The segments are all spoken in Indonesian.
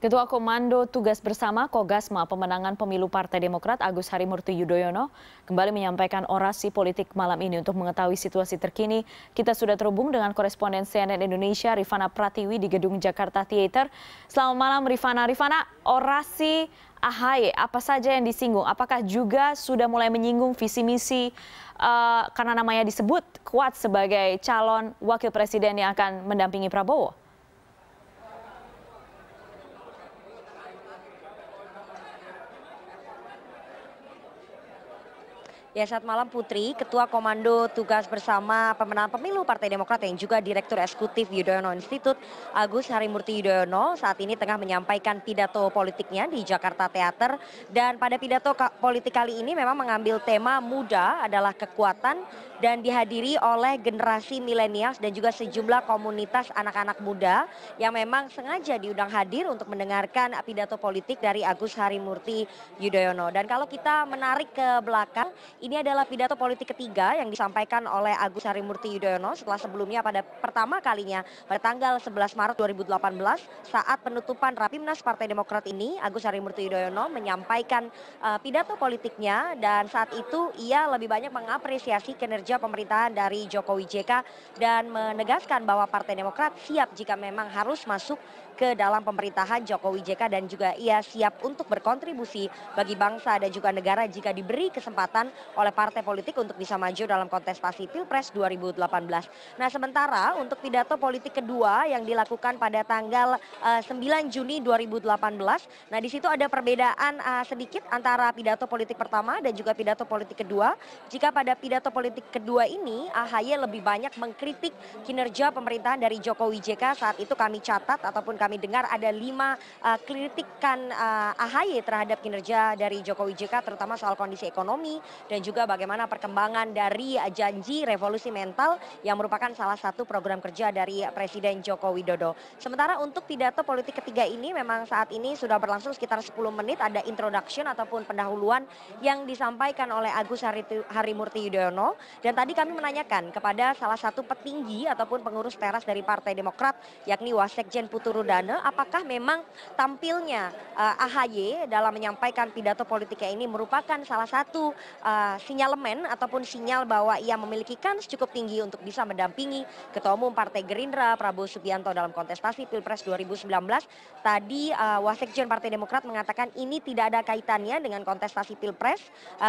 Ketua Komando Tugas Bersama Kogasma Pemenangan Pemilu Partai Demokrat Agus Harimurti Yudhoyono kembali menyampaikan orasi politik malam ini. Untuk mengetahui situasi terkini, kita sudah terhubung dengan koresponden CNN Indonesia Rivana Pratiwi di Gedung Jakarta Theater. Selamat malam Rivana. Rivana, orasi AHY apa saja yang disinggung? Apakah juga sudah mulai menyinggung visi misi karena namanya disebut kuat sebagai calon wakil presiden yang akan mendampingi Prabowo? Ya, saat malam Putri, Ketua Komando Tugas Bersama Pemenangan Pemilu Partai Demokrat yang juga Direktur Eksekutif Yudhoyono Institute, Agus Harimurti Yudhoyono saat ini tengah menyampaikan pidato politiknya di Jakarta Theater. Dan pada pidato politik kali ini memang mengambil tema muda adalah kekuatan dan dihadiri oleh generasi milenials dan juga sejumlah komunitas anak-anak muda yang memang sengaja diundang hadir untuk mendengarkan pidato politik dari Agus Harimurti Yudhoyono. Dan kalau kita menarik ke belakang, ini adalah pidato politik ketiga yang disampaikan oleh Agus Harimurti Yudhoyono setelah sebelumnya pada pertama kalinya pada tanggal 11 Maret 2018 saat penutupan Rapimnas Partai Demokrat ini Agus Harimurti Yudhoyono menyampaikan pidato politiknya, dan saat itu ia lebih banyak mengapresiasi kinerja pemerintahan dari Jokowi-JK dan menegaskan bahwa Partai Demokrat siap jika memang harus masuk ke dalam pemerintahan Jokowi-JK dan juga ia siap untuk berkontribusi bagi bangsa dan juga negara jika diberi kesempatan oleh partai politik untuk bisa maju dalam kontestasi Pilpres 2018. Nah, sementara untuk pidato politik kedua yang dilakukan pada tanggal 9 Juni 2018, nah di situ ada perbedaan sedikit antara pidato politik pertama dan juga pidato politik kedua. Jika pada pidato politik kedua ini AHY lebih banyak mengkritik kinerja pemerintahan dari Jokowi JK. Saat itu kami catat ataupun kami dengar ada 5 kritikan AHY terhadap kinerja dari Jokowi JK, terutama soal kondisi ekonomi dan juga bagaimana perkembangan dari janji revolusi mental yang merupakan salah satu program kerja dari Presiden Joko Widodo. Sementara untuk pidato politik ketiga ini memang saat ini sudah berlangsung sekitar 10 menit. Ada introduction ataupun pendahuluan yang disampaikan oleh Agus Harimurti Yudhoyono. Dan tadi kami menanyakan kepada salah satu petinggi ataupun pengurus teras dari Partai Demokrat yakni Wasekjen Putu Rudana, apakah memang tampilnya AHY dalam menyampaikan pidato politiknya ini merupakan salah satu sinyalemen ataupun sinyal bahwa ia memiliki kans cukup tinggi untuk bisa mendampingi Ketua Umum Partai Gerindra Prabowo Subianto dalam kontestasi Pilpres 2019. Tadi Wasekjen Partai Demokrat mengatakan ini tidak ada kaitannya dengan kontestasi Pilpres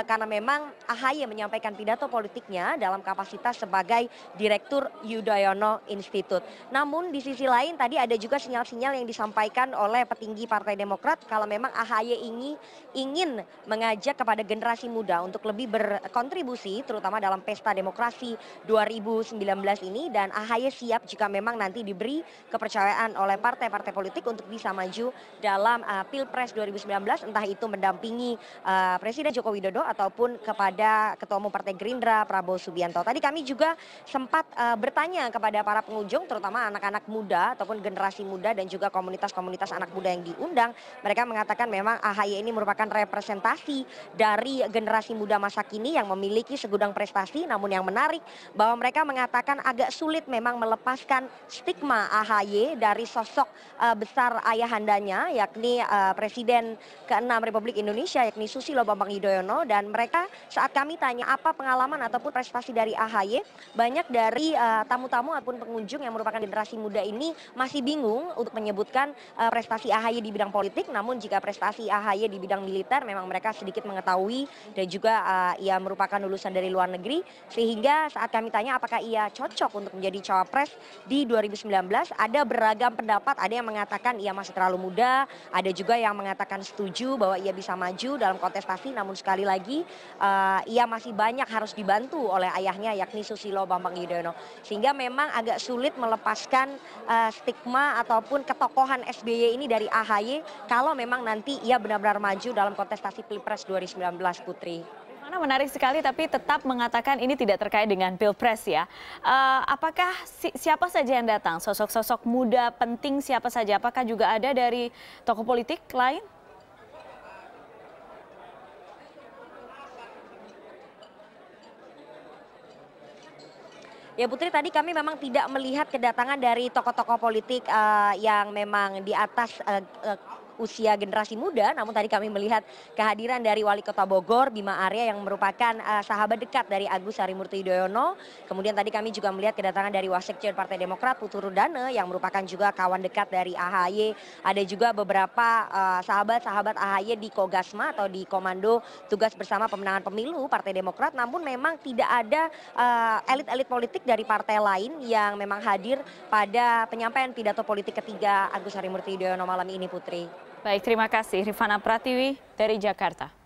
karena memang AHY menyampaikan pidato politiknya dalam kapasitas sebagai Direktur Yudhoyono Institute. Namun di sisi lain tadi ada juga sinyal-sinyal yang disampaikan oleh petinggi Partai Demokrat kalau memang AHY ini ingin mengajak kepada generasi muda untuk lebih berkontribusi terutama dalam pesta demokrasi 2019 ini, dan AHY siap jika memang nanti diberi kepercayaan oleh partai-partai politik untuk bisa maju dalam Pilpres 2019, entah itu mendampingi Presiden Joko Widodo ataupun kepada Ketua Umum Partai Gerindra Prabowo Subianto. Tadi kami juga sempat bertanya kepada para pengunjung terutama anak-anak muda ataupun generasi muda dan juga komunitas-komunitas anak muda yang diundang. Mereka mengatakan memang AHY ini merupakan representasi dari generasi muda masa kini yang memiliki segudang prestasi, namun yang menarik bahwa mereka mengatakan agak sulit memang melepaskan stigma AHY dari sosok besar ayahandanya yakni Presiden ke-6 Republik Indonesia yakni Susilo Bambang Yudhoyono. Dan mereka saat kami tanya apa pengalaman ataupun prestasi dari AHY, banyak dari tamu-tamu ataupun pengunjung yang merupakan generasi muda ini masih bingung untuk menyebutkan prestasi AHY di bidang politik, namun jika prestasi AHY di bidang militer memang mereka sedikit mengetahui dan juga ia merupakan lulusan dari luar negeri, sehingga saat kami tanya apakah ia cocok untuk menjadi cawapres di 2019 ada beragam pendapat. Ada yang mengatakan ia masih terlalu muda, ada juga yang mengatakan setuju bahwa ia bisa maju dalam kontestasi, namun sekali lagi ia masih banyak harus dibantu oleh ayahnya yakni Susilo Bambang Yudhoyono, sehingga memang agak sulit melepaskan stigma ataupun ketokohan SBY ini dari AHY kalau memang nanti ia benar-benar maju dalam kontestasi Pilpres 2019 Putri. Karena menarik sekali, tapi tetap mengatakan ini tidak terkait dengan Pilpres ya. Apakah siapa saja yang datang? Sosok-sosok muda penting siapa saja? Apakah juga ada dari tokoh politik lain? Ya Putri, tadi kami memang tidak melihat kedatangan dari tokoh-tokoh politik yang memang di atas usia generasi muda, namun tadi kami melihat kehadiran dari Wali Kota Bogor, Bima Arya, yang merupakan sahabat dekat dari Agus Harimurti Yudhoyono. Kemudian tadi kami juga melihat kedatangan dari Wasekjen Partai Demokrat, Putu Rudana, yang merupakan juga kawan dekat dari AHY. Ada juga beberapa sahabat-sahabat AHY di Kogasma atau di Komando Tugas Bersama Pemenangan Pemilu Partai Demokrat. Namun memang tidak ada elit-elit politik dari partai lain yang memang hadir pada penyampaian pidato politik ketiga Agus Harimurti Yudhoyono malam ini, Putri. Baik, terima kasih Rivana Pratiwi dari Jakarta.